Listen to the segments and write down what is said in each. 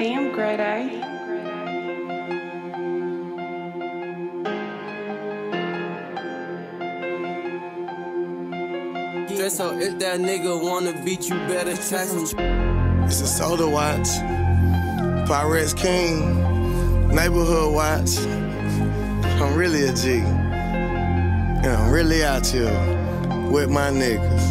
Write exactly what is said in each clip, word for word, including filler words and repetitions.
Damn, grade A. So if that nigga wanna beat you, better tax him. It's a soda watch, Pyrex King, neighborhood watch. I'm really a G, and I'm really out here with my niggas.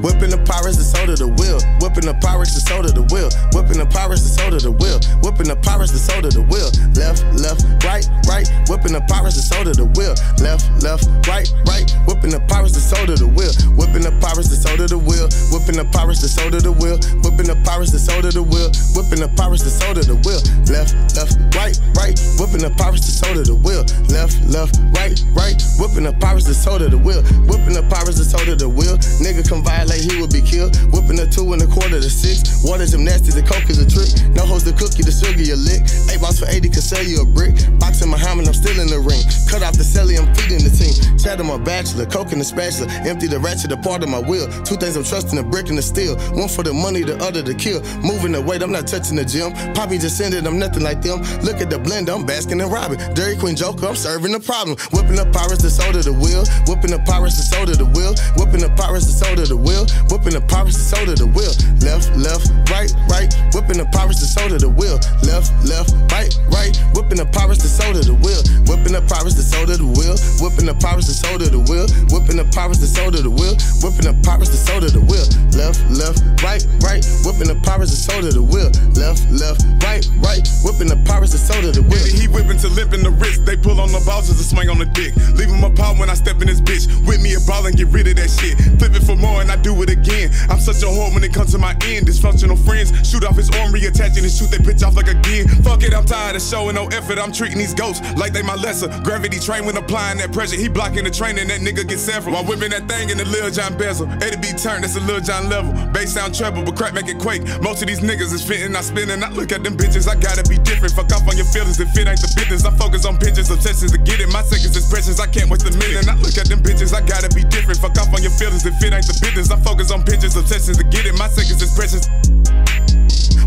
Whipping the pirates, the soda, the wheel. Whipping the pirates, the soda, the wheel. Whipping the pirates, the soda, the wheel. Whipping the pirates, the soda, the wheel. Left, left, right, right. Whipping the pirates, the soda, the wheel. Left, left, right, right. Whipping the pirates, the soda, the wheel. Whipping the pirates, the soda, the wheel. Whipping the pirates, the soda, the wheel. Whipping the pirates, the soda, the wheel. Whipping the pirates, the soda, the wheel. Left, left, right, right. Whipping the pirates, the soda, the wheel. Left, left, right, right. Whipping the pirates, the soda, the wheel. Whipping the pirates, the soda, the wheel. Nigga come violate, he would be killed. Whipping a two and a quarter to six. Water gymnastics, the coke is a trick. No hoes the cookie, the sugar you lick. Eight box for eighty could sell you a brick. Boxing Muhammad, I'm still in the ring. Cut off the celly, I'm feeding the team. Chat on my bachelor, coke in the spatula. Empty the ratchet, a part of my will. Two things I'm trusting, a brick and a steel. One for the money, the other to kill. Moving the weight, I'm not touching the gym. Poppy just send it, I'm nothing like them. Look at the blender, I'm basking and robbing. Dairy Queen Joker, I'm serving the problem. Whipping the pirates, the soda, the wheel. Whipping the pirates, the soda, the wheel. Whipping the pirates, the soda, the wheel. Whipping the pirates, the soda, the wheel. Left, left, right, right. Whipping the pirates, the soda, the wheel. Left, left, right, right. Whipping the pirates, the soda, the wheel. Whipping the pirates, the soda, the wheel. Whipping the pirates, the soda, the wheel. Whipping the pirates, the soda, the wheel. Whipping the pirates, the soda, the wheel. Left, left, right, right. Whipping the pirates, the soda, the wheel. Left, left, right, right. Whipping the pirates, the soda, the wheel. He whipping to limp in the wrist. They pull on the balls as a swing on the dick. Leave him a pop when I step in this bitch. Whip me a ball and get rid of that shit. Flip it for more and I do it again. I'm such a whore when it comes to my end. Dysfunctional friends shoot off his arm, reattach it and shoot that bitch off like a gin. Fuck it, I'm tired of showing no effort. I'm treating these ghosts like they my lesser. Gravity train when applying that pressure. He blocking the train and that nigga gets severed. While whipping that thing in the Lil John bezel. A to B turn, that's a Lil John level. Bass sound treble, but crack make it quake. Most of these niggas is fitting, I spin and I look at them bitches. I gotta be different. Fuck off on your feelings if it ain't the business. I focus on pictures, obsessions to get it. My seconds is precious, I can't waste a minute. I look at them bitches, I gotta be different. Fuck off on your feelings if it ain't the business. I focus on pictures, obsessions to get it. My seconds is precious.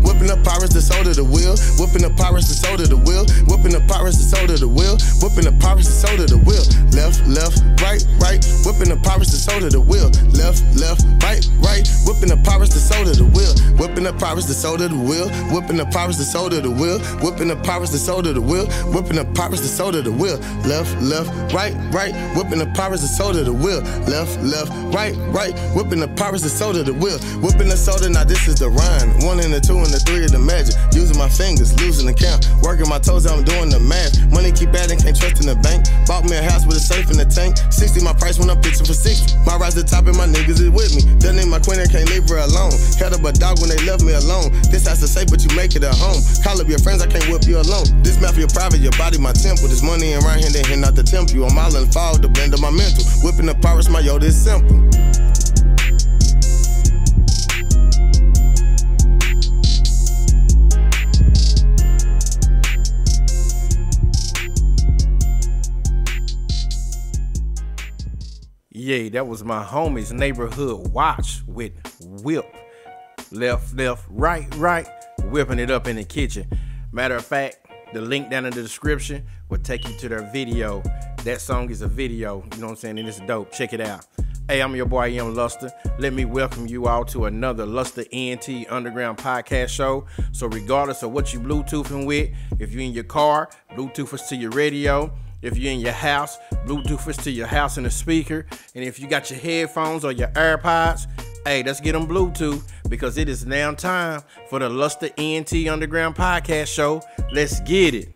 Whipping the pirates, the soda, the wheel. Whipping the pirates, the soda, the wheel. Whipping the pirates, the soda, the wheel. Whipping the pirates, the soda, the wheel. Left, left, right, right. Whipping the pirates, the soda, the wheel. Left, left, right, right. Whipping the pirates, the soda, the wheel. Whipping the pirates, the soda, the wheel. Whipping the pirates, the soda, the wheel. Whipping the pirates, the soda, the wheel. Whipping the pirates, the soda, the wheel. Left, left, right, right. Whipping the pirates, the soda, the wheel. Left, left, right, right. Whipping the pirates, the soda, the wheel. Whipping the soda, now this is the rhyme. One and a two and the three of the magic, using my fingers, losing the count, working my toes, I'm doing the math. Money keep adding, can't trust in the bank. Bought me a house with a safe in the tank. sixty my price when I'm pitching for sixty. My rise to the top and my niggas is with me. That nigga my queen, I can't leave her alone. Held up a dog when they left me alone. This house to safe, but you make it a home. Call up your friends, I can't whip you alone. This mouth your private, your body my temple. This money in right hand, they hand out the temple. You. I'm all in fall, the blend of my mental. Whipping the pirates, my yo, this simple. Yeah, that was my homies, Neighborhood Watch with Whip. Left, left, right, right. Whipping it up in the kitchen. Matter of fact, the link down in the description will take you to their video. That song is a video, you know what I'm saying? And it's dope. Check it out. Hey, I'm your boy, E M Luster. Let me welcome you all to another Luster E N T Underground Podcast Show. So regardless of what you Bluetoothing with, if you're in your car, Bluetooth us to your radio. If you're in your house, Bluetooth is to your house in the speaker. And if you got your headphones or your AirPods, hey, let's get them Bluetooth, because it is now time for the Luster E N T Underground Podcast Show. Let's get it.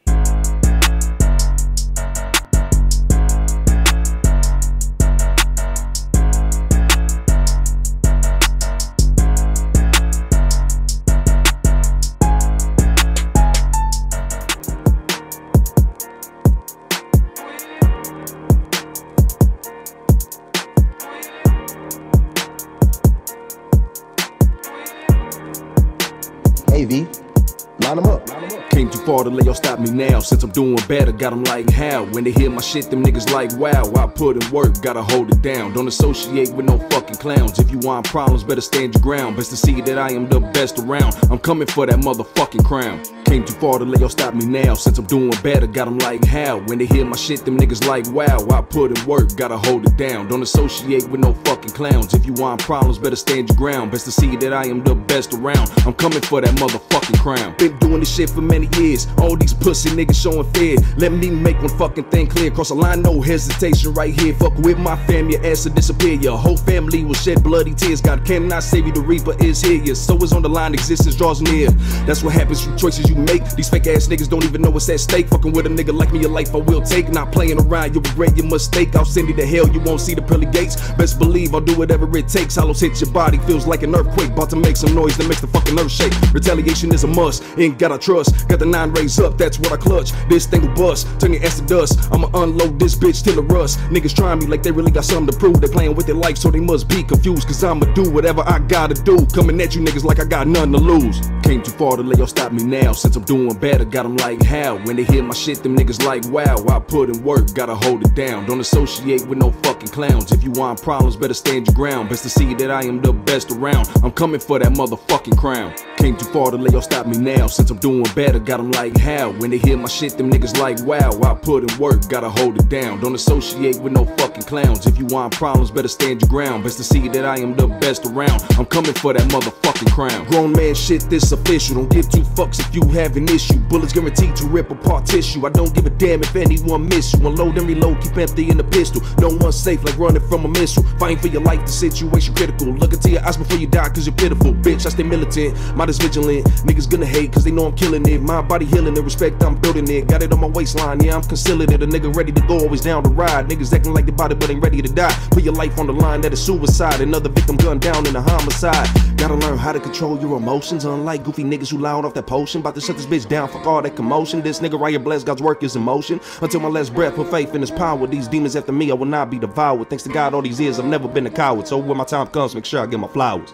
line 'em up. Came too far to let y'all stop me now. Since I'm doing better, got 'em like how. When they hear my shit, them niggas like wow. I put in work, gotta hold it down. Don't associate with no fucking clowns. If you want problems, better stand your ground. Best to see that I am the best around. I'm coming for that motherfucking crown. Came too far to let y'all stop me now. Since I'm doing better, got 'em like how. When they hear my shit, them niggas like wow. I put in work, gotta hold it down. Don't associate with no fucking clowns. If you want problems, better stand your ground. Best to see that I am the best around. I'm coming for that motherfucking crown. Been doing this shit for many years. All these pussy niggas showing fear. Let me make one fucking thing clear. Cross a line, no hesitation right here. Fuck with my fam, your ass will disappear. Your whole family will shed bloody tears. God cannot save you, the reaper is here. Your soul is on the line, existence draws near. That's what happens from choices you make. These fake ass niggas don't even know what's at stake. Fucking with a nigga like me, your life I will take. Not playing around, you'll regret your mistake. I'll send you to hell, you won't see the pearly gates. Best believe I'll do whatever it takes. Hollows hit your body, feels like an earthquake. About to make some noise that makes the fucking earth shake. Retaliation is a must, ain't gotta trust. Got the nine raised up, that's what I clutch. This thing will bust, turn your ass to dust. I'ma unload this bitch till it rusts. Niggas trying me like they really got something to prove. They playing with their life, so they must be confused. Cause I'ma do whatever I gotta do. Coming at you niggas like I got nothing to lose. Came too far to let y'all stop me now. Since I'm doing better, got 'em like how. When they hear my shit, them niggas like wow. I put in work, gotta hold it down. Don't associate with no fucking clowns. If you want problems, better stand your ground. Best to see that I am the best around. I'm coming for that motherfucking crown. Came too far to let y'all stop me now. Since I'm doing better, got 'em like how. When they hear my shit, them niggas like wow. I put in work, gotta hold it down. Don't associate with no fucking clowns. If you want problems, better stand your ground. Best to see that I am the best around. I'm coming for that motherfucking crown. Grown man shit, this official. Don't give two fucks if you have an issue. Bullets guaranteed to rip apart tissue. I don't give a damn if anyone miss you. Unload and reload, keep empty in the pistol. No one's safe like running from a missile. Fighting for your life, the situation critical. Look into your eyes before you die, cause you're pitiful. Bitch, I stay militant, might as vigilant. Niggas gonna hate, cause they know I'm killing it. My body healing it, respect, I'm building it. Got it on my waistline, yeah, I'm concealing it. A nigga ready to go, always down to ride. Niggas acting like they body, but ain't ready to die. Put your life on the line, that is suicide. Another victim gunned down in a homicide. Gotta learn how to control your emotions. Unlike goofy niggas who loud off that potion. About to shut this bitch down, fuck all that commotion. This nigga right here blessed, God's work is in motion. Until my last breath, put faith in his power. These demons after me, I will not be devoured. Thanks to God, all these years, I've never been a coward. So when my time comes, make sure I get my flowers.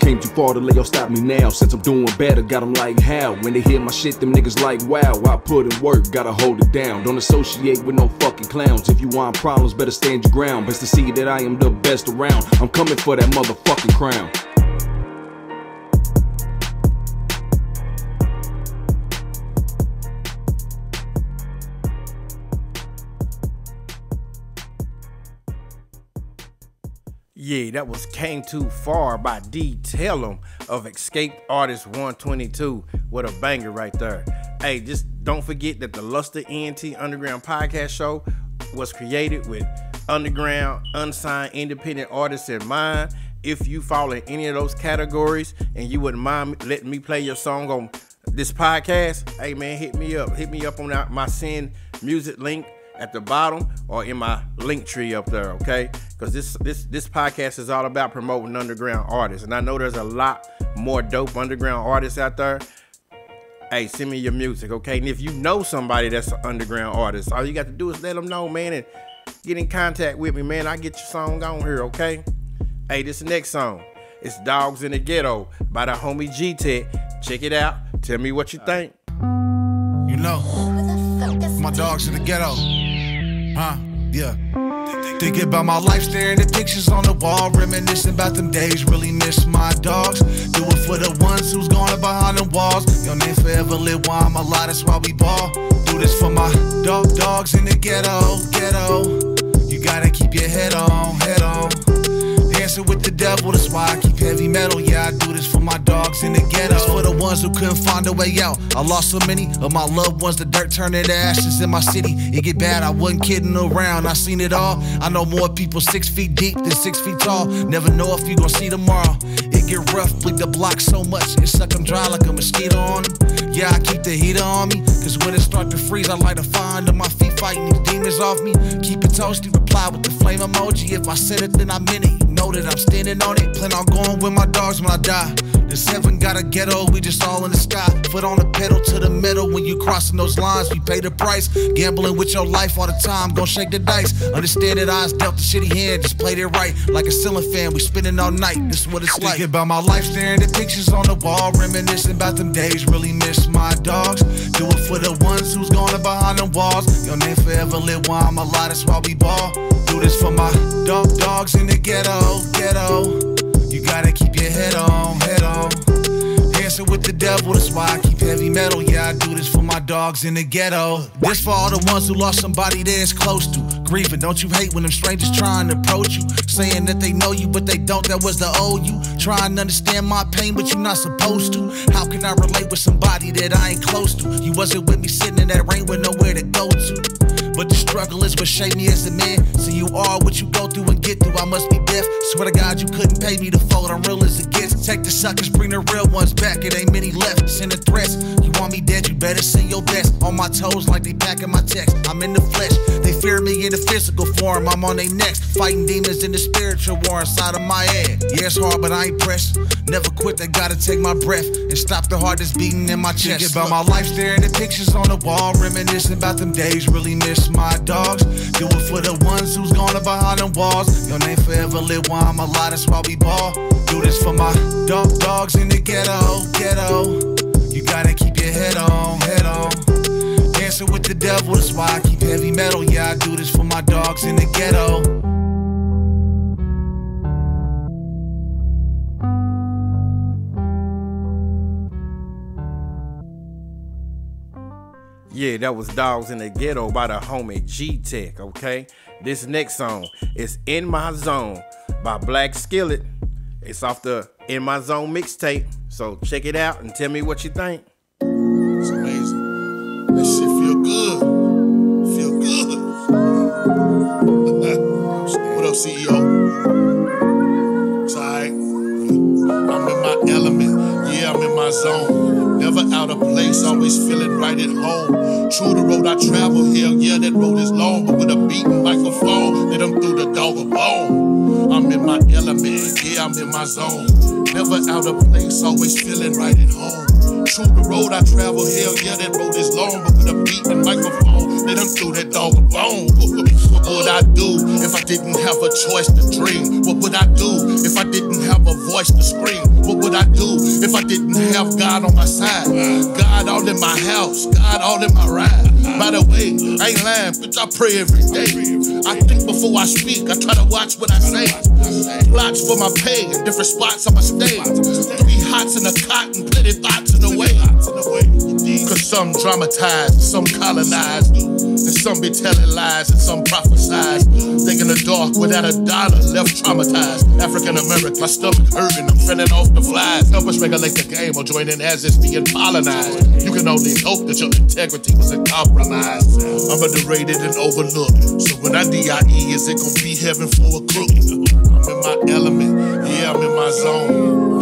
Came too far to let y'all stop me now. Since I'm doing better, got 'em like how. When they hear my shit, them niggas like wow. I put in work, gotta hold it down. Don't associate with no fucking clowns. If you want problems, better stand your ground. Best to see that I am the best around. I'm coming for that motherfucking crown. Yeah, that was Came Too Far by D-Tell'em of ESCAPE Artists one twenty-two. What a banger right there. Hey, just don't forget that the LusterENT Underground Podcast Show was created with underground, unsigned, independent artists in mind. If you fall in any of those categories and you wouldn't mind letting me play your song on this podcast, hey man, hit me up. Hit me up on my Send Music link at the bottom or in my link tree up there, okay? Because this this this podcast is all about promoting underground artists, and I know there's a lot more dope underground artists out there. Hey, send me your music, okay? And if you know somebody that's an underground artist, all you got to do is let them know, man, and get in contact with me, man. I get your song on here, okay? Hey, this next song, it's Dogs in the Ghetto by the homie G-Tech. Check it out. Tell me what you think. You know, my dogs in the ghetto, huh, yeah. Thinking about my life, staring at pictures on the wall, reminiscing about them days, really miss my dogs. Do it for the ones who's going behind the walls. Your name forever live while I'm alive, that's why we ball. Do this for my dog, dogs in the ghetto, ghetto. You gotta keep your head on, head on. Dancing with the devil, that's why I keep heavy metal. Yeah, I do this for my dogs in the ghetto. It's for the ones who couldn't find a way out. I lost so many of my loved ones. The dirt turned into ashes in my city. It get bad, I wasn't kidding around. I seen it all. I know more people six feet deep than six feet tall. Never know if you gon' see tomorrow. It get rough with the block so much. It suck 'em dry like a mosquito on them. Yeah, I keep the heater on me, cause when it start to freeze, I light a fire under my feet, fighting these demons off me. Keep it toasty, reply with the flame emoji. If I said it, then I meant it. No know that I'm standing on it. Plan on going with my dogs when I die. The seven got a ghetto, we just all in the sky. Foot on the pedal to the middle. When you crossing those lines, we pay the price. Gambling with your life all the time, gon' shake the dice. Understand that I was dealt the shitty hand, just played it right. Like a ceiling fan, we spinning all night, this is what it's like. Thinking about my life, staring at pictures on the wall. Reminiscing about them days, really miss my dogs. Do it for the ones who's going behind the walls. Your name forever live while I'm alive, that's why we ball. Do this for my dog dogs in the ghetto, ghetto. You gotta keep your head on, head on. Dancing with the devil, that's why I keep heavy metal. Yeah, I do this for my dogs in the ghetto. This for all the ones who lost somebody they're close to. Grieving, don't you hate when them strangers trying to approach you? Saying that they know you, but they don't, that was the old you. Trying to understand my pain, but you're not supposed to. How can I relate with somebody that I ain't close to? You wasn't with me sitting in that rain with nowhere to go to. But the struggle is what shaped me as a man. So you are what you go through and get through. I must be deaf. Swear to God you couldn't pay me to fold. I'm real as it gets. Take the suckers, bring the real ones back. It ain't many left. Send the threats. You want me dead? You better send your best. On my toes like they packing my text. I'm in the flesh. They fear me in the physical form. I'm on their necks. Fighting demons in the spiritual war inside of my head. Yeah, it's hard, but I ain't pressed. Never quit. They gotta take my breath and stop the heart that's beating in my chest. Thinking about my life, staring at pictures on the wall, reminiscing about them days. Really miss my dogs. Do it for the ones who's gone behind the walls. Your name forever live while I'm alive, that's why we ball. Do this for my dog dogs in the ghetto, ghetto. You gotta keep your head on, head on. Dancing with the devil, that's why I keep heavy metal. Yeah, I do this for my dogs in the ghetto. Yeah, that was Dogs in the Ghetto by the homie G-Tech, okay? This next song is In My Zone by Black Skillet. It's off the In My Zone mixtape, so check it out and tell me what you think. It's amazing. That shit feel good. Feel good. What up, C E O? It's all right. I'm in my element. Yeah, I'm in my zone. Never out of place, always feeling right at home. True the road I travel, hell yeah, that road is long. But with a beating microphone, let them through the dog a bone. I'm in my element, yeah, I'm in my zone. Never out of place, always feeling right at home. True the road I travel, hell yeah, that road is long. But with a beating microphone, let them through that dog a bone. What would I do if I didn't have a choice to dream? What would I do if I didn't have a voice to scream? What would I do if I didn't have God on my side? God all in my house, God all in my ride. By the way, I ain't lying, bitch, I pray every day. I think before I speak, I try to watch what I say. Plots for my pay in different spots on my stage. Three hots in a cot and plenty thoughts in the way. Cause some dramatize, some colonize, and some be telling lies, and some prophesize. Thinking the dark without a dollar, left traumatized. African American, my stomach hurting, I'm feeling off the flies. Help us regulate the game or join in as it's being colonized. You can only hope that your integrity wasn't compromised. I'm underrated and overlooked. So when I D I E, is it gonna be heaven for a crook? I'm in my element, yeah, I'm in my zone.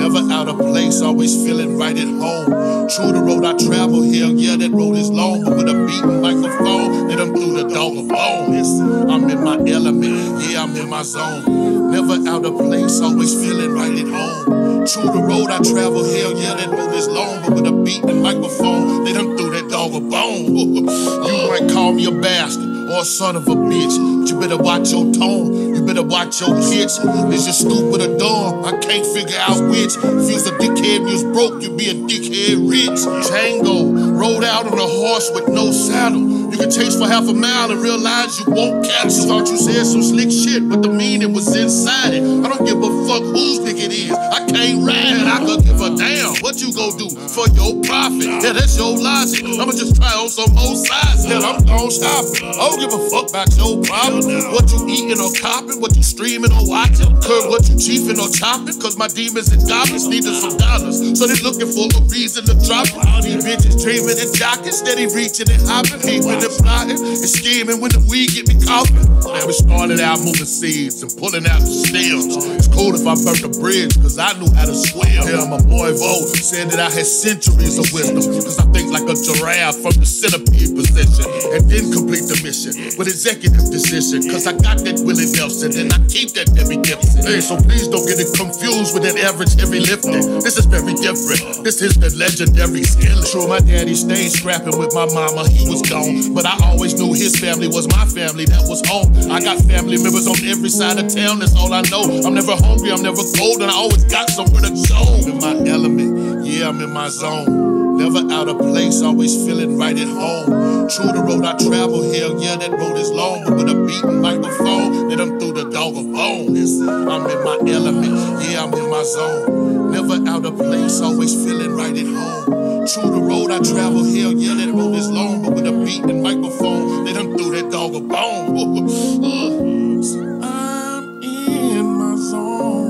Never out of place, always feeling right at home. True the road I travel, hell yeah, that road is long. But with a beating microphone, let them through the dog of bones. I'm in my element, yeah, I'm in my zone. Never out of place, always feeling right at home. True the road I travel, hell yeah, that road is long. But with a beating microphone, let them through that dog of bone. You might call me a bastard or son of a bitch, but you better watch your tone, you better watch your pitch. Is your scoop with a dog? I can't figure out which. If you's a dickhead, you's broke, you be a dickhead rich. Django, rode out on a horse with no saddle. You can chase for half a mile and realize you won't catch it. Thought you said some slick shit, but the meaning was inside it. I don't give a fuck whose dick it is. I can't ride it, I could give a damn. What you gon' do for your profit? Yeah, that's your logic. I'ma just try on some old sides. Hell, I'm gon' stop it. Oh, give a fuck about your problem. What you eating or copping, what you streaming or watching. Curb what you chiefing or chopping, cause my demons and goblins needed some dollars. So they looking for a reason to drop it. All these bitches dreaming and jocking, steady reaching and hopping, peeping and plotting and scheming when the weed get me coughing. Man, we started out moving seeds and pulling out the stems. It's cool if I burnt a bridge, cause I knew how to swim. Yeah, my boy Vo said that I had centuries of wisdom, cause I think like a giraffe from the centipede position. And didn't complete the mission with executive decision, cause I got that Willie Nelson difference, and I keep that every difference. Hey, so please don't get it confused with that average heavy lifting. This is very different. This is the legendary Skillet. Sure, my daddy stayed scrapping with my mama. He was gone, but I always knew his family was my family. That was home. I got family members on every side of town. That's all I know. I'm never hungry. I'm never cold, and I always got somewhere to go. In my element, yeah, I'm in my zone. Never out of place, always feeling right at home. True the road I travel, hell yeah, that road is long. But with a beating microphone, then I'm through the dog of bones. I'm in my element, yeah, I'm in my zone. Never out of place, always feeling right at home. True the road I travel, hell yeah, that road is long. But with a beating microphone, then I'm through that dog of bones. I'm in my zone.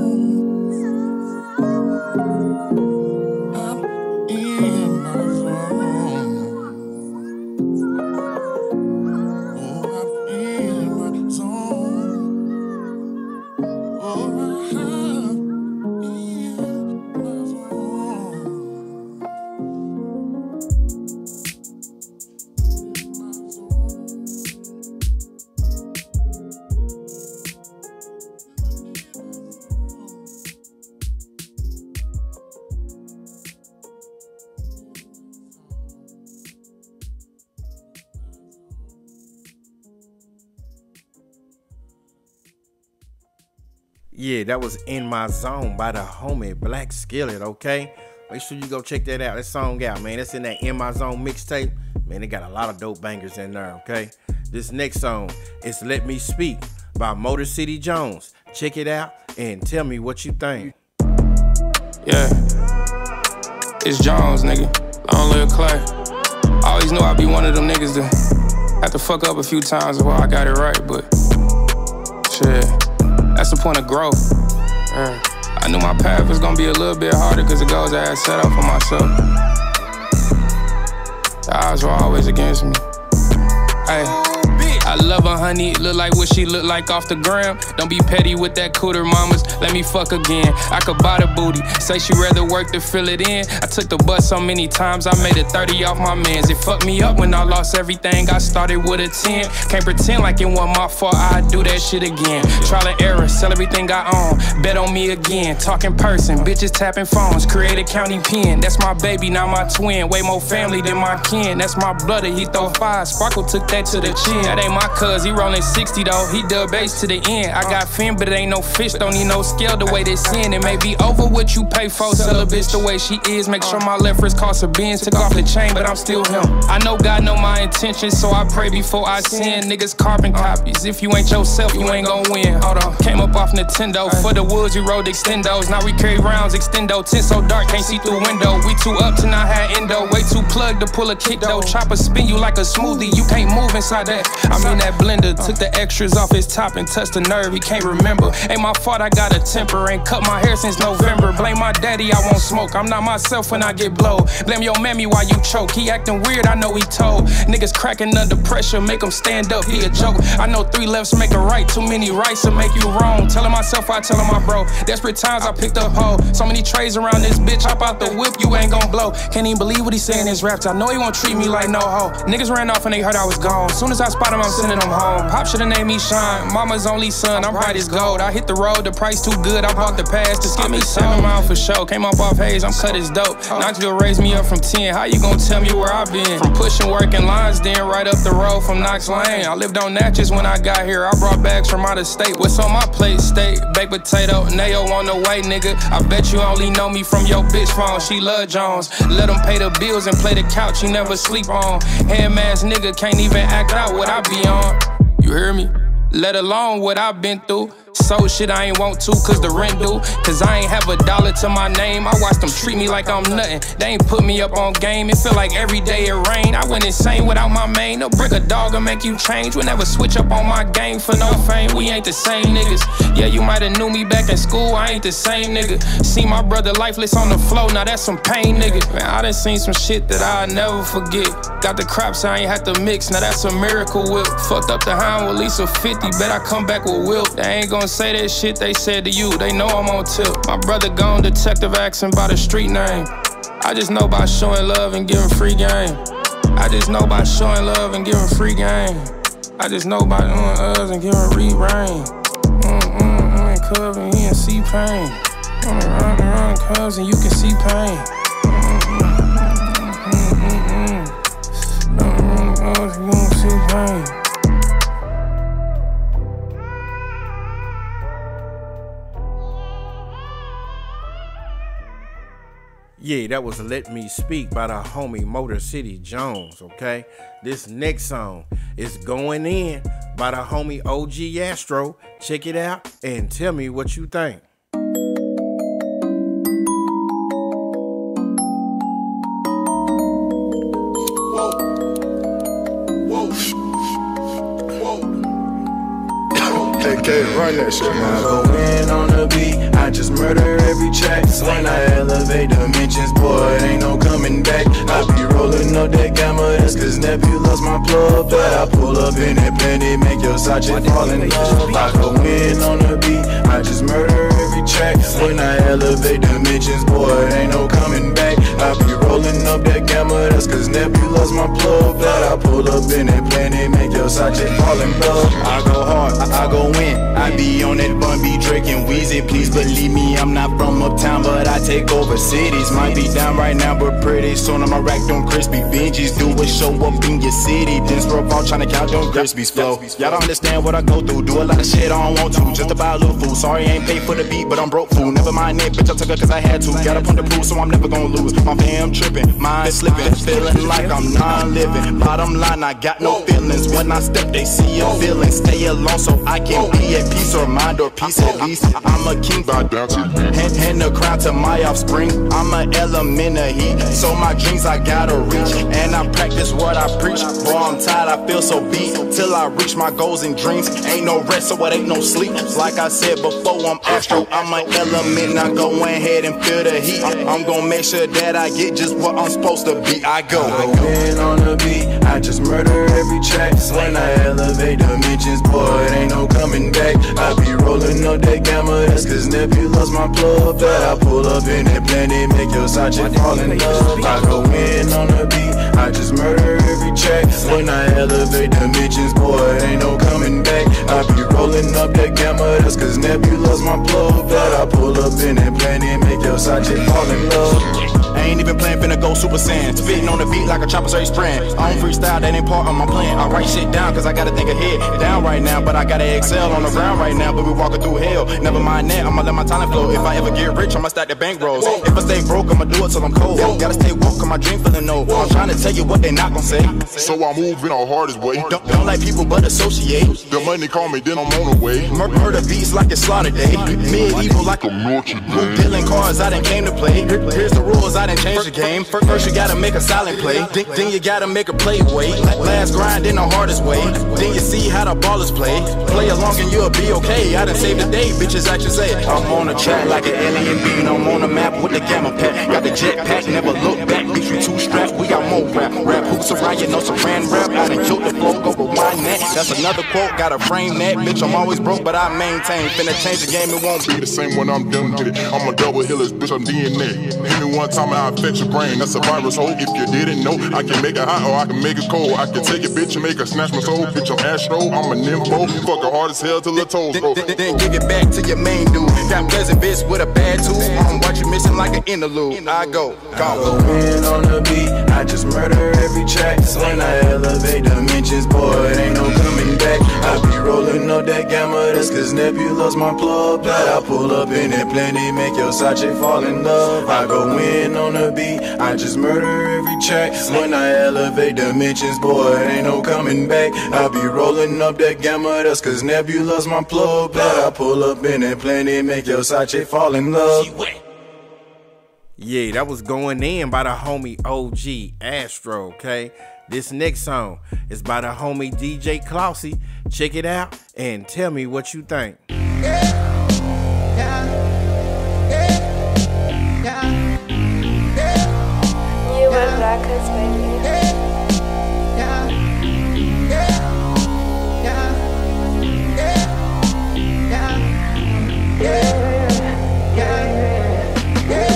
Yeah, that was In My Zone by the homie Black Skillet, okay? Make sure you go check that out. That song out, man. That's in that In My Zone mixtape. Man, they got a lot of dope bangers in there, okay? This next song is Let Me Speak by Motorcity Jones. Check it out and tell me what you think. Yeah. It's Jones, nigga. Long live Clay. I always knew I'd be one of them niggas that have to fuck up a few times while I got it right, but shit. That's the point of growth. Yeah. I knew my path was gonna be a little bit harder because it goes I had set up for myself. The odds were always against me. Hey, I love her, honey. Look like what she look like off the gram. Don't be petty with that cooter, mamas. Let me fuck again. I could buy the booty. Say she rather work than fill it in. I took the bus so many times. I made a thirty off my mans. It fucked me up when I lost everything. I started with a ten. Can't pretend like it wasn't my fault. I do that shit again. Trial and error. Sell everything I own. Bet on me again. Talk in person. Bitches tapping phones. Create a county pen. That's my baby, not my twin. Way more family than my kin. That's my brother. He throw five. Sparkle took that to the chin. That ain't my cuz. He rolling sixty though. He dub bass to the end. I got fin, but it ain't no fish. Don't need no scale the way they sin. It may be over what you pay for. Sell a bitch the way she is. Make sure my left wrist costs a Benz. Took off the chain, but I'm still him. I know God know my intentions, so I pray before I sin. Niggas carbon copies. If you ain't yourself, you ain't gon' win. Hold on. Came up off Nintendo. For the woods, we rode extendos. Now we carry rounds, extendo. Tint so dark, can't see through window. We too up to not have endo. Way too plugged to pull a kick though. Chopper spin you like a smoothie. You can't move inside that. I'm in that blender. Took the extras off his top and touched the nerve. He can't remember. Ain't my fault, I got a temper. Ain't cut my hair since November. Blame my daddy, I won't smoke. I'm not myself when I get blowed. Blame your mammy while you choke. He acting weird, I know he told. Niggas cracking under pressure, make him stand up, he a joke. I know three lefts make a right, too many rights to make you wrong. Telling myself, I tell him I bro. Desperate times I picked up hoe. So many trays around this bitch, hop out the whip, you ain't gon' blow. Can't even believe what he saying in his raps. I know he won't treat me like no hoe. Niggas ran off and they heard I was gone. Soon as I spot him, I'm sending him home. Pop should've named me Shine. Mama's only son, I'm bright as gold. I hit the road, the price too good, I bought the pass to skip me seven miles for show. Came up off haze, I'm cut as dope. Knoxville raised me up from ten. How you gonna tell me where I been? From pushing work in lines, then right up the road from Knox Lane. I lived on Natchez when I got here. I brought bags from out of state. What's on my plate? Steak, baked potato, nail on the way, nigga. I bet you only know me from your bitch phone. She love Jones. Let them pay the bills and play the couch you never sleep on. Ham ass nigga can't even act out what I be on. You hear me? Let alone what I've been through. So shit I ain't want to, cause the rent due. Cause I ain't have a dollar to my name. I watch them treat me like I'm nothing. They ain't put me up on game. It feel like every day it rain. I went insane without my main. No brick of dog will make you change. We'll never switch up on my game for no fame. We ain't the same niggas. Yeah, you might have knew me back in school. I ain't the same nigga. See my brother lifeless on the floor. Now that's some pain, nigga. Man, I done seen some shit that I'll never forget. Got the crops I ain't had to mix. Now that's a miracle whip. Fucked up the hind with Lisa fifty. Bet I come back with Wilt. They ain't gon' say that shit they said to you. They know I'm on tip. My brother gone, detective asking by the street name. I just know by showing love and giving free game. I just know by showing love and giving free game. I just know by doing us and giving re-rain. Mm. club and you can see pain. Coming around and around in clubs and you can see pain. Coming around the clubs and you can see pain. Yeah, that was Let Me Speak by the homie Motorcity Jones, okay? This next song is Going In by the homie O G. Astro. Check it out and tell me what you think. Run that shit, man. I go in on the beat, I just murder every track. When I elevate dimensions, boy, ain't no coming back. I be rolling up that gamma, that's cause Nebula's my plug. But I pull up in that bandit, make your side chick fall in love. I go in on the beat, I just murder every track. When I elevate dimensions, boy, ain't no coming back. I be rolling up that gamma, that's cause Nebula's my plug. But I pull up in that bandit, make your side chick fall in love. I go hard, I, I go in. I be on that Bun B, Drake and Weezy. Please believe me, I'm not from uptown, but I take over cities. Might be down right now, but pretty soon I'ma rack them crispy binges. Do a show up in your city, then scroll ball trying to count them crispies flow. Y'all don't understand what I go through. Do a lot of shit I don't want to, just to buy a little food. Sorry, I ain't paid for the beat, but I'm broke fool. Never mind it, bitch, I took it cause I had to. Got up on the pool, so I'm never gonna lose. My fam tripping, mind slipping, feeling like I'm non-living. Bottom line, I got no feelings. When I step, they see a feeling. Stay alone so I can be at peace, or mind or peace at least. I'm a king, hand, hand the crown to my offspring. I'm an element of heat, so my dreams I gotta reach. And I practice what I preach. Boy, I'm tired, I feel so beat. Till I reach my goals and dreams. Ain't no rest, so it ain't no sleep. Like I said before, I'm astro, I'm an element. I go ahead and feel the heat. I'm gonna make sure that I get just what I'm supposed to be. I go, I go in on the beat, I just murder every track. When I elevate dimensions, boy, it ain't no coming back. I be rolling up that gamma, that's cause Nebula's my plug. But I pull up in that planet, make your side chick fall in love. I go in on the beat, I just murder every track. When I elevate dimensions, boy, ain't no coming back. I be rolling up that gamma, that's cause Nebula's my plug. But I pull up in that planet, make your side chick fall in love. I ain't even playing, finna go Super Saiyan. Spitting on the beat like a chopper straight sprint. I don't freestyle, that ain't part of my plan. I write shit down cause I gotta think ahead. Down right now, but I gotta excel. On the ground right now, but we walking through hell. Never mind that, I'ma let my talent flow. If I ever get rich, I'ma stack the bankrolls. If I stay broke, I'ma do it till I'm cold. Gotta stay woke, cause my dream feeling no. I'm trying to tell you what they not gon' say. So I move in the hardest way. Don't, don't like people, but associate. The money call me, then I'm on the way. Murder beats like it's slaughter day. Medieval like a milky day. Dealing cards, I done came to play. Here's the rules, I didn't change the game. First you gotta make a silent play, then, then you gotta make a play way. Last grind in the hardest way, then you see how the ballers play. Play along and you'll be okay. I done saved the day, bitches I should say. I'm on a track like an alien being. I'm on the map with the gamma pack. Got the jet pack, never look back. Beat you two strapped, we got more rap. Rap hoops around, you know Saran rap. I done killed the flow, go rewind that. That's another quote, gotta frame that. Bitch, I'm always broke, but I maintain. Finna change the game, it won't be the same when I'm done with it. I'm a double hillis, bitch, I'm D N A. Hit me one time, I affect your brain. That's a virus hole. If you didn't know, I can make it hot or I can make it cold. I can take a bitch and make her snatch my soul. Bitch, I'm Astro, I'm a nympho. Fuck her hard as hell till her toes go. Then give it back to your main dude. Got pleasant bitch with a bad tooth. I'm watching missing like an interlude. I go, go in on the beat, I just murder every track. When I elevate dimensions, boy, it ain't no coming back. I be rolling up that gamma, that's cause Nebula's my plug. But I pull up in that plenty, make your side chick fall in love. I go in on the beat, I just murder every track. When I elevate dimensions, boy, it ain't no coming back. I be rolling up that gamma, that's cause Nebula's my plug. But I pull up in that plenty, make your side chick fall in love. Yeah, that was Going In by the homie O G Astro, okay? This next song is by the homie D J Clousey. Check it out and tell me what you think. Yeah. Black Skillet, baby. Yeah, yeah, yeah, yeah, yeah, yeah, yeah, yeah.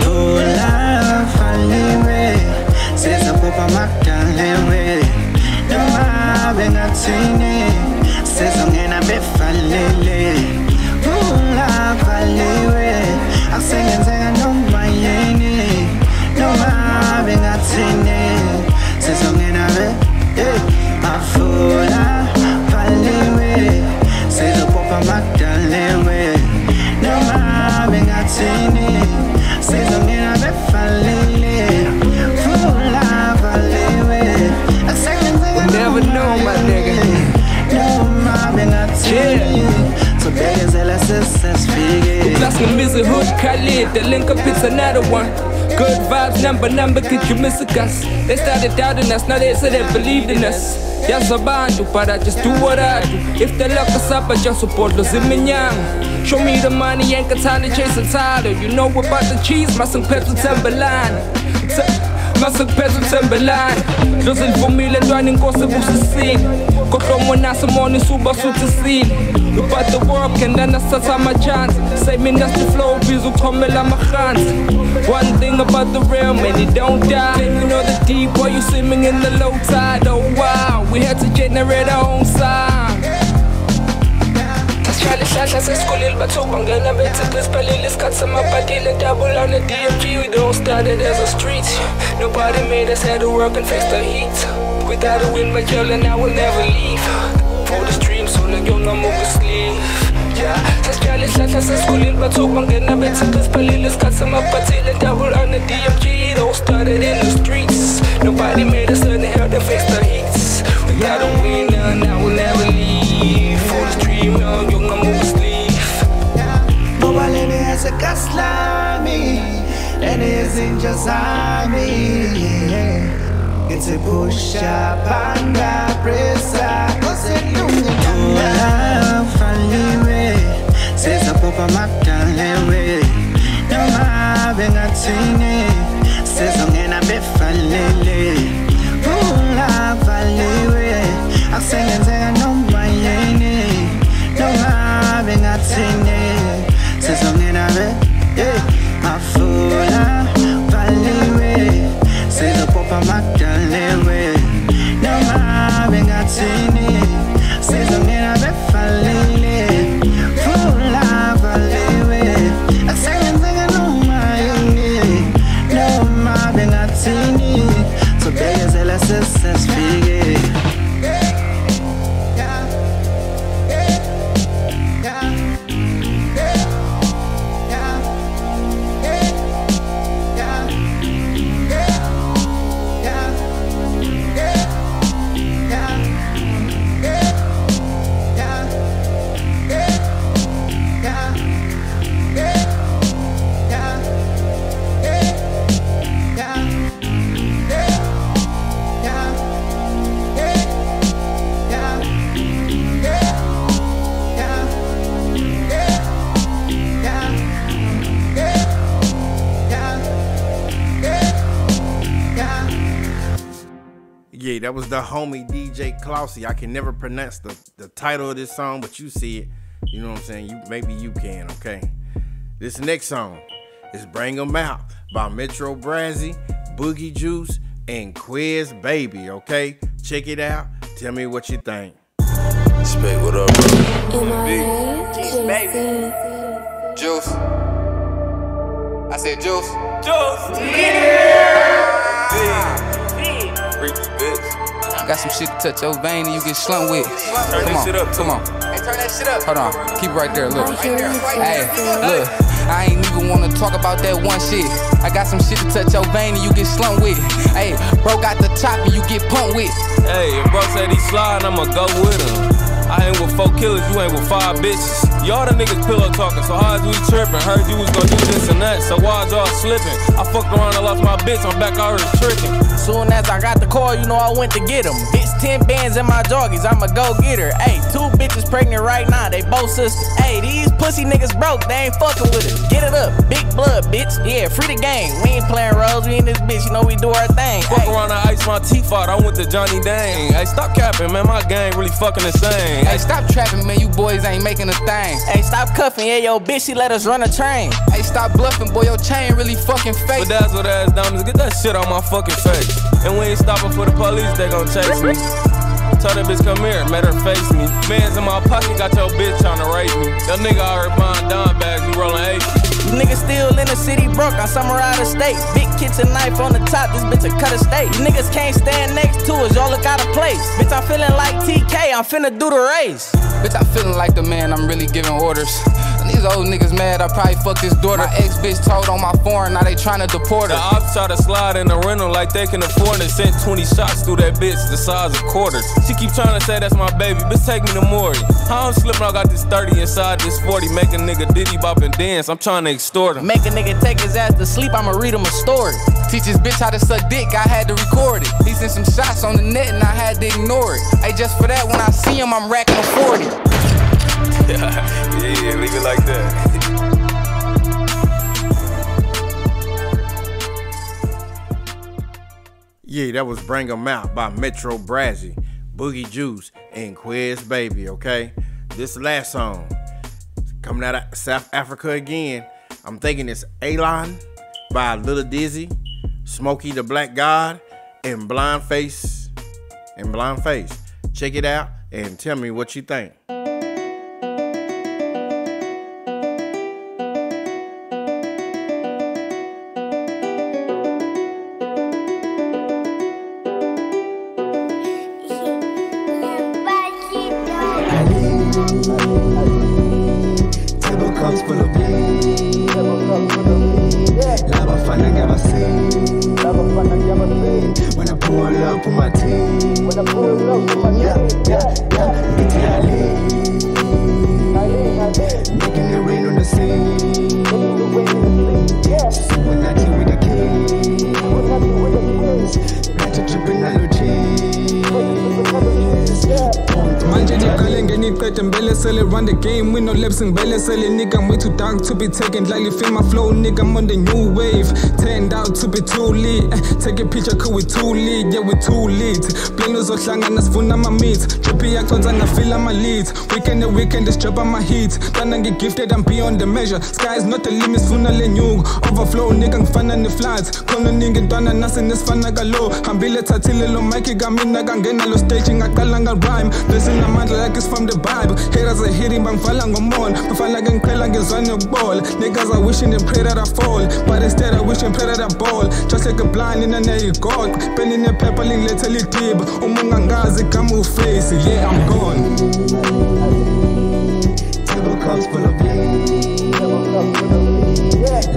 Your life finally ready. Says I put on my calendar ready. The vibe ain't not changing. Says I'm gonna be finally. hit the link up, it's another one. Good vibes, number, number, could you miss a cuss? They started doubting us, now they said they believed in us. Я забанду, but I just do what I do. If they lock us up, I just support los iminyang. Show me the money, ain't got time to chase a title. You know about the cheese, my son peps with Timberline. My son peps with Timberline. Los informile, dwayne ngose busisin. Kotomo nasa moni suba sutisin. You bought the world, can then I start my chance. Save me that's the flow, bizu komela machans. One thing about the real man, it don't die. You know the deep while you swimming in the low tide, oh wow. We had to generate our own sound. Tashali shasha seskulil batuba ngena bethi bispalile isikhatsi samabhadile dabula ne D M G. We don't start it as a street. Nobody made us had to work and face the heat. Without a win, my girl and I will never leave. For the stream, so like you're no more sleep. Yeah, tashali shasha seskulil batuba ngena bethi bispalile isikhatsi samabhadile dabula ne D M G. We don't start it in the streets. Nobody made us had to have to face the heat. We got a winner, now we'll never leave. For the stream, now you're gonna move sleep. Mobalene has a kaslami, and it's in Jazami. It's a push up and a pressa. Cause it don't get down. Says a pop a mataleway. No having a tiny. Says I'm gonna be falling. I'm singing there, no whining. No having a thing. Says I'm in a bit. I fool up, Valley. Says the Papa Magdalene. No having a thing. Says I'm in a bit. Valley. Fool up, Valley. I'm singing there, no whining. No having a thing. So there's a lesson sense figure. That was the homie D J Clousey. I can never pronounce the, the title of this song, but you see it. You know what I'm saying? You maybe you can, okay? This next song is Bring 'Em Out by Metro Brazzy, Boogie Juice, and Quiz Baby, okay? Check it out. Tell me what you think. Spade, what up, bro? Jeez, baby. Juice. I said juice. Juice. Yeah. Got some shit to touch your vein and you get slumped with. Turn come that on, shit up, come on. Hey, turn that shit up. Hold on, keep right there, look. Hey, look, I ain't even wanna talk about that one shit. I got some shit to touch your vein and you get slumped with. Hey, bro got the top and you get pumped with. Hey, if bro said he slide, I'ma go with him. I ain't with four killers, you ain't with five bitches. Y'all the niggas pillow talking, so how's we tripping? Heard you was gonna do this and that, so why's y'all slipping? I fucked around and lost my bitch, I'm back already tricking. Soon as I got the call, you know I went to get him. Bitch, ten bands in my doggies, I'ma go get her. Ayy, two bitches pregnant right now, they both sisters. Ayy, these pussy niggas broke, they ain't fucking with us. Get it up, big blood, bitch, yeah, free the game. We ain't playing roles, we in this bitch, you know we do our thing. Fuck Ay. around, I iced my teeth out, I went to Johnny Dang. Ayy, stop capping, man, my gang really fucking insane. Hey, stop trapping, man, you boys ain't making a thing. Hey, stop cuffing, yeah, yo, bitch, she let us run a train. Hey, stop bluffing, boy, your chain really fucking fake. But that's what ass diamonds, get that shit on my fucking face. And we ain't stopping for the police, they gon' chase me. Told that bitch, come here, made her face me. Man's in my pocket, got your bitch tryna rape me. That nigga out here buying dime bags, we rollin' eight. Niggas still in the city broke, I summer out of state. Big kitchen knife on the top, this bitch a cut a steak. You niggas can't stand next to us, y'all look out of place. Bitch, I'm feeling like T K, I'm finna do the race. Bitch, I'm feeling like the man, I'm really giving orders. These old niggas mad, I probably fucked his daughter. My ex bitch told on my foreign, now they tryna deport her. The ops try to slide in the rental like they can afford it. Sent twenty shots through that bitch the size of quarters. She keep tryna say that's my baby, bitch take me to Maury. How I'm slipping, I got this thirty inside this forty. Make a nigga diddy bop and dance, I'm tryna extort him. Make a nigga take his ass to sleep, I'ma read him a story. Teach his bitch how to suck dick, I had to record it. He sent some shots on the net and I had to ignore it. Hey, just for that, when I see him, I'm racking a forty. Yeah, yeah, leave it like that. Yeah, that was Bring 'Em Out by Metro Brazzy, Boogie Juice, and Quit Baby, okay? This last song, coming out of South Africa again, I'm thinking it's Alon by Lil' Dizzy, Smokey Da Black God, and Bliindface, and Bliindface. Check it out and tell me what you think. Run the game with no lips and belly selling, nigga. I'm way too dark to be taken lightly. Feel my flow, nigga. I'm on the new wave. Turned out to be too lit. Take a picture, cause we too lit. Yeah, we too lit. Plain as slang and as fun on my meat. Trippy actions and I feel on my leads. Weekend to weekend, this job on my heat. Then I get gifted and beyond the measure. Sky's not the limit, sooner than you. Overflow, nigga. I'm fun on the flats. Call no nigga, done and nothing is fun. I got low. I'm billet, I tell you, Mikey got me, I can get a staging. I got longer rhyme. Listen, I'm like it's from the Bible. Haters are hitting, but I'm falling on one. But I like I'm crying, it's on the ball. Niggas are wishing and pray that I fall. But instead, I wish and pray that I ball. Just like a blind in an air god. Pen in a pepper, literally deep. Umungangazi, come face. Yeah, I'm gone. Table cups full of pain.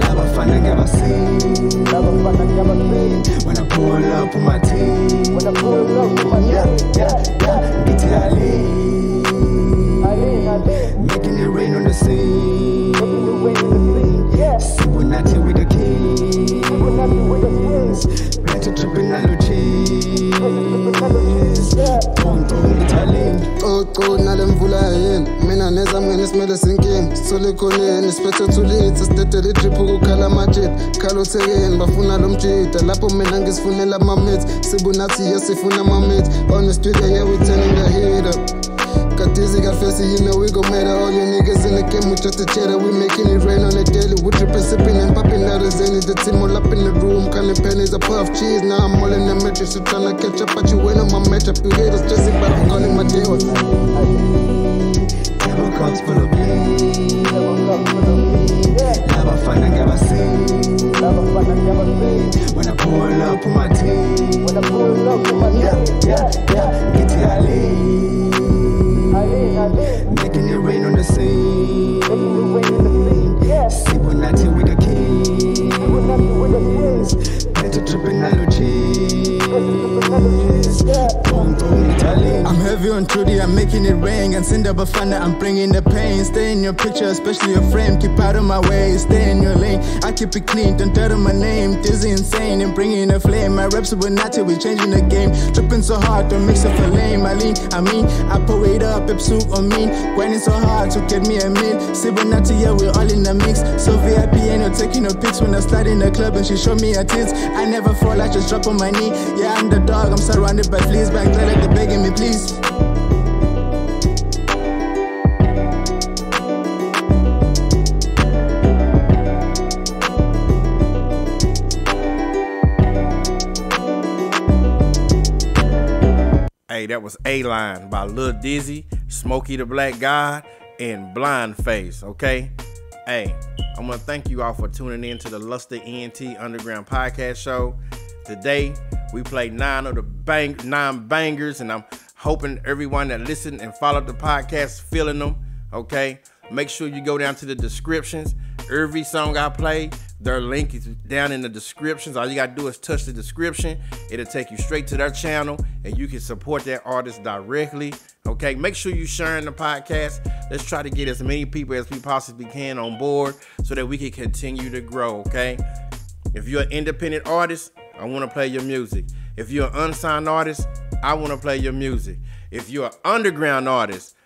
Lava fun, I never see. Lava fun, I never see. When I pull up on my team. When I pull up on my team. Yeah, yeah, yeah. It's Ali. Making it rain on the sea. Supernatural with the keys. Better tripping on the cheese. Don't throw me talent. Oh, go, Nalam Vulayan. Mena Nezam and his medicine game. Solicone and his better to lead. Steadily triple Kalamajit. Carlos again, Bafuna Lumji. The Lapo Menangis Funela Mamit. Sibunati Yasifuna Mamit. On the street, yeah, we're turning the head up. Got dizzy, got fancy, you know we go matter. All you niggas in the game with just a cheddar. We making it rain on the daily. We tripping, sipping and popping out of Zenny. The team all up in the room, counting pennies, a puff cheese. Now I'm all in the matrix, you tryna catch up, but you ain't on my matchup. You haters stressing, but I'm calling my deals. Table cups full of pain. Lava fun, I never seen. When I pull up on my team. When I pull up on my team. Yeah, yeah, yeah. It's Ali. Making it rain on the sea. Sibonati with the keys. Better tripping analogies. I'm heavy on Trudy, I'm making it rain. And send up a fun, I'm bringing the pain. Stay in your picture, especially your frame. Keep out of my way, stay in your lane. I keep it clean, don't dirt on my name. Dizzy insane, and bringing a flame. My reps were not till we changing the game. Tripping so hard, don't mix up for lame. I lean, I mean, I pour it up, Pepsu on me. Grinding so hard to get me a meal. Sibonati, yeah, we're all in the mix. So V I P ain't no taking no pics. When I slide in the club and she show me her tits, I never fall, I just drop on my knee. Yeah, I'm the dog, I'm surrounded by fleas. Back there like they're begging me, please. Hey, that was Alon by Lil Dizzy, Smokey the Black God, and Bliindface, okay? Hey, I want to thank you all for tuning in to the LusterENT Underground Podcast Show. Today, we played nine of the bang, nine bangers, and I'm hoping everyone that listened and followed the podcast is feeling them, okay? Make sure you go down to the descriptions. Every song I play, their link is down in the descriptions. All you got to do is touch the description. It'll take you straight to their channel, and you can support that artist directly. Okay, make sure you're sharing the podcast. Let's try to get as many people as we possibly can on board so that we can continue to grow, okay? If you're an independent artist, I want to play your music. If you're an unsigned artist, I want to play your music. If you're an underground artist,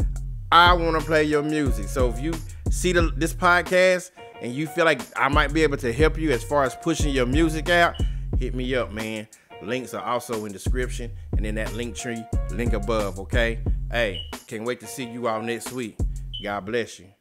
I want to play your music. So if you see the, this podcast and you feel like I might be able to help you as far as pushing your music out, hit me up, man. Links are also in description and in that link tree, link above, okay? Hey, can't wait to see you all next week. God bless you.